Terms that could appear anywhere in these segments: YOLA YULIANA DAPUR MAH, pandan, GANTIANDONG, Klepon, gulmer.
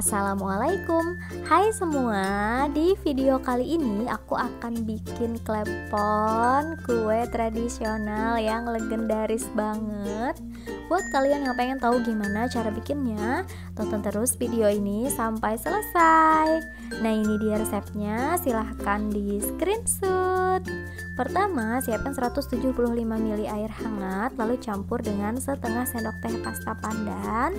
Assalamualaikum, hai semua. Di video kali ini aku akan bikin klepon, kue tradisional yang legendaris banget. Buat kalian yang pengen tahu gimana cara bikinnya, tonton terus video ini sampai selesai. Nah, ini dia resepnya, silahkan di screenshot. Pertama, siapkan 175 ml air hangat, lalu campur dengan setengah sendok teh pasta pandan.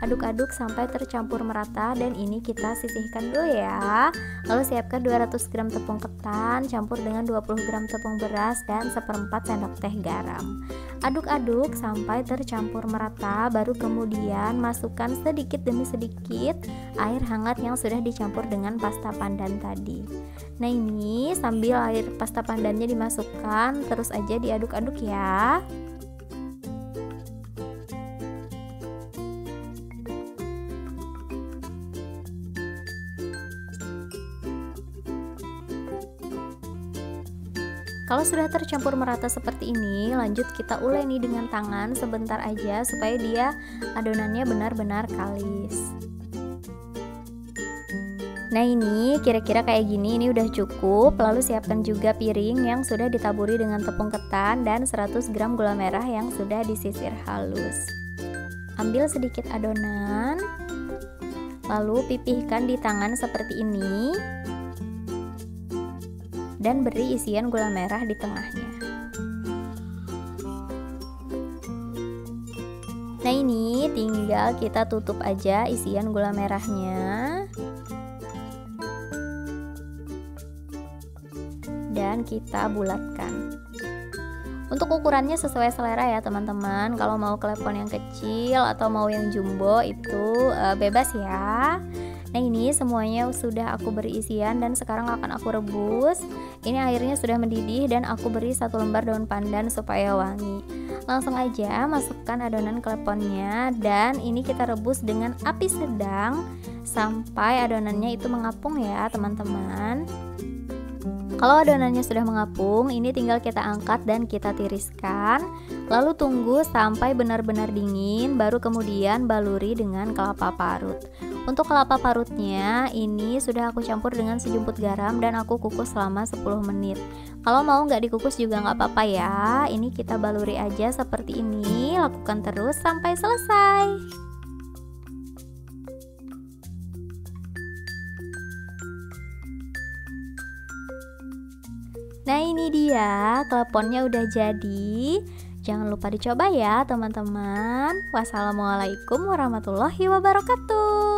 Aduk-aduk sampai tercampur merata dan ini kita sisihkan dulu ya. Lalu siapkan 200 gram tepung ketan, campur dengan 20 gram tepung beras dan 1/4 sendok teh garam. Aduk-aduk sampai tercampur merata, baru kemudian masukkan sedikit demi sedikit air hangat yang sudah dicampur dengan pasta pandan tadi. Nah, ini sambil air pasta pandannya dimasukkan, terus aja diaduk-aduk ya. Kalau sudah tercampur merata seperti ini, lanjut kita uleni dengan tangan sebentar aja supaya dia adonannya benar-benar kalis. Nah, ini kira-kira kayak gini, ini udah cukup. Lalu siapkan juga piring yang sudah ditaburi dengan tepung ketan dan 100 gram gula merah yang sudah disisir halus. Ambil sedikit adonan, lalu pipihkan di tangan seperti ini. Dan beri isian gula merah di tengahnya. Nah, ini tinggal kita tutup aja isian gula merahnya. Dan kita bulatkan. Untuk ukurannya sesuai selera ya teman-teman. Kalau mau klepon yang kecil atau mau yang jumbo itu bebas ya. Nah, ini semuanya sudah aku beri isian dan sekarang akan aku rebus. Ini airnya sudah mendidih dan aku beri 1 lembar daun pandan supaya wangi. Langsung aja masukkan adonan kleponnya dan ini kita rebus dengan api sedang sampai adonannya itu mengapung ya teman-teman. Kalau adonannya sudah mengapung, ini tinggal kita angkat dan kita tiriskan. Lalu tunggu sampai benar-benar dingin, baru kemudian baluri dengan kelapa parut. Untuk kelapa parutnya, ini sudah aku campur dengan sejumput garam dan aku kukus selama 10 menit. Kalau mau nggak dikukus juga nggak apa-apa ya. Ini kita baluri aja seperti ini, lakukan terus sampai selesai. Nah, ini dia kleponnya udah jadi. Jangan lupa dicoba ya teman-teman. Wassalamualaikum warahmatullahi wabarakatuh.